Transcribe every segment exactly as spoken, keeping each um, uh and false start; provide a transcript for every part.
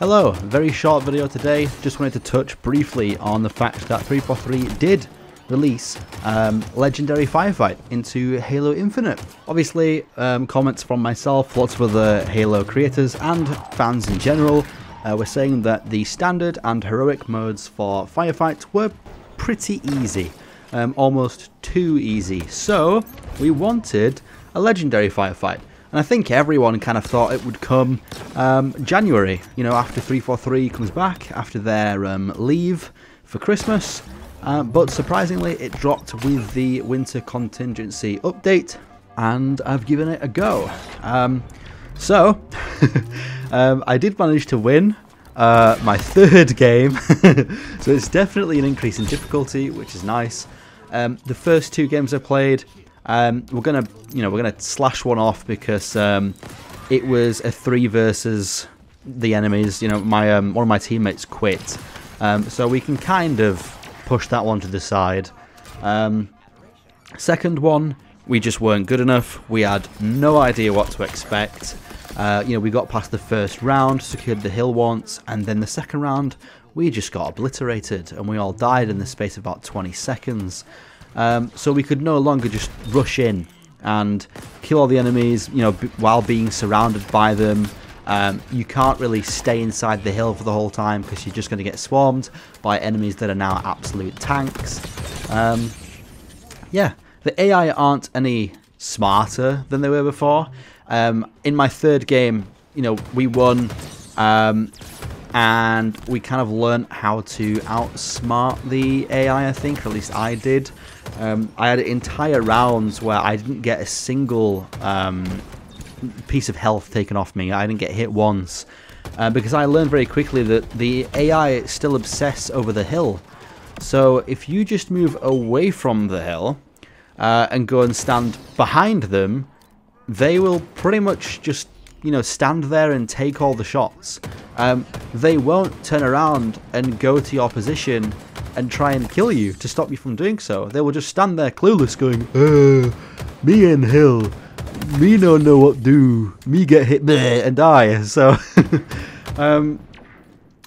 Hello, very short video today. Just wanted to touch briefly on the fact that three forty-three did release um, Legendary Firefight into Halo Infinite. Obviously, um, comments from myself, lots of other Halo creators and fans in general uh, were saying that the standard and heroic modes for firefights were pretty easy, um, almost too easy. So we wanted a Legendary Firefight. And I think everyone kind of thought it would come um, January, you know, after three forty-three comes back, after their um, leave for Christmas. Uh, but surprisingly, it dropped with the Winter Contingency update, and I've given it a go. Um, so, um, I did manage to win uh, my third game, so it's definitely an increase in difficulty, which is nice. Um, the first two games I played, Um, we're gonna, you know, we're gonna slash one off because um, it was a three versus the enemies. You know, my um, one of my teammates quit, um, so we can kind of push that one to the side. Um, second one, we just weren't good enough. We had no idea what to expect. Uh, you know, we got past the first round, secured the hill once, and then the second round, we just got obliterated, and we all died in the space of about twenty seconds. Um, so we could no longer just rush in and kill all the enemies, you know, b while being surrounded by them. Um, you can't really stay inside the hill for the whole time because you're just going to get swarmed by enemies that are now absolute tanks. Um, yeah, the A I aren't any smarter than they were before. Um, in my third game, you know, we won, um, and we kind of learned how to outsmart the A I, I think, or at least I did. Um, I had entire rounds where I didn't get a single um, piece of health taken off me. I didn't get hit once uh, because I learned very quickly that the A I still obsess over the hill. So if you just move away from the hill uh, and go and stand behind them, they will pretty much just, you know, stand there and take all the shots. Um, they won't turn around and go to your position and try and kill you to stop you from doing so. They will just stand there clueless going, uh, me and hill, me don't know what do, me get hit bleh, and die. So um,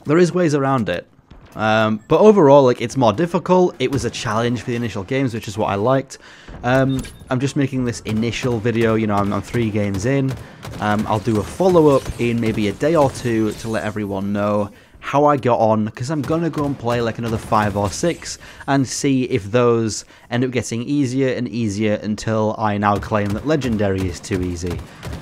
there is ways around it. Um, but overall, like, it's more difficult. It was a challenge for the initial games, which is what I liked. Um, I'm just making this initial video, you know, I'm, I'm three games in. Um, I'll do a follow-up in maybe a day or two to let everyone know how I got on, because I'm going to go and play like another five or six and see if those end up getting easier and easier until I now claim that Legendary is too easy.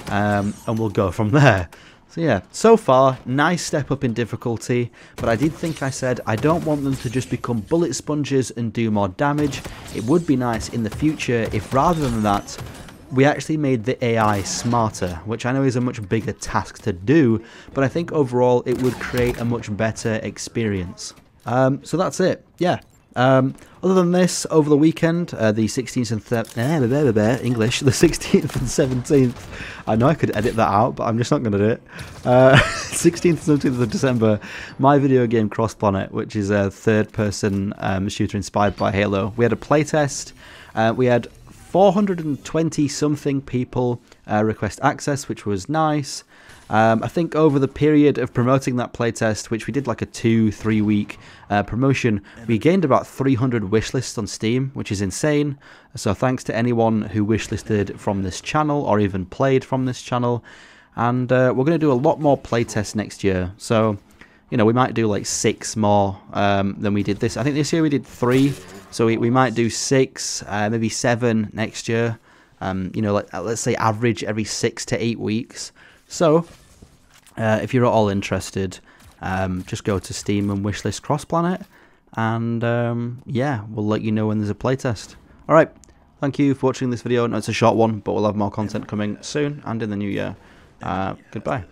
Um, and we'll go from there. So yeah, so far, nice step up in difficulty, but I did think I said I don't want them to just become bullet sponges and do more damage. It would be nice in the future if, rather than that, we actually made the A I smarter, which I know is a much bigger task to do, but I think overall it would create a much better experience. Um, so that's it, yeah. Um, other than this, over the weekend, uh, the sixteenth and thir- English, the sixteenth and seventeenth, I know I could edit that out, but I'm just not going to do it. Uh, sixteenth and seventeenth of December, my video game Cross Planet, which is a third-person um, shooter inspired by Halo. We had a playtest. Uh, we had four hundred twenty something people uh, request access, which was nice. Um, I think over the period of promoting that playtest, which we did like a two, three week uh, promotion, we gained about three hundred wishlists on Steam, which is insane. So thanks to anyone who wishlisted from this channel or even played from this channel. And uh, we're going to do a lot more playtests next year. So, you know, we might do like six more um, than we did this. I think this year we did three. So we, we might do six, uh, maybe seven next year. Um, you know, like, let's say average every six to eight weeks. So, uh, if you're at all interested, um, just go to Steam and wishlist Cross Planet, and um, yeah, we'll let you know when there's a playtest. All right, thank you for watching this video. No, it's a short one, but we'll have more content coming soon and in the new year. Uh, goodbye.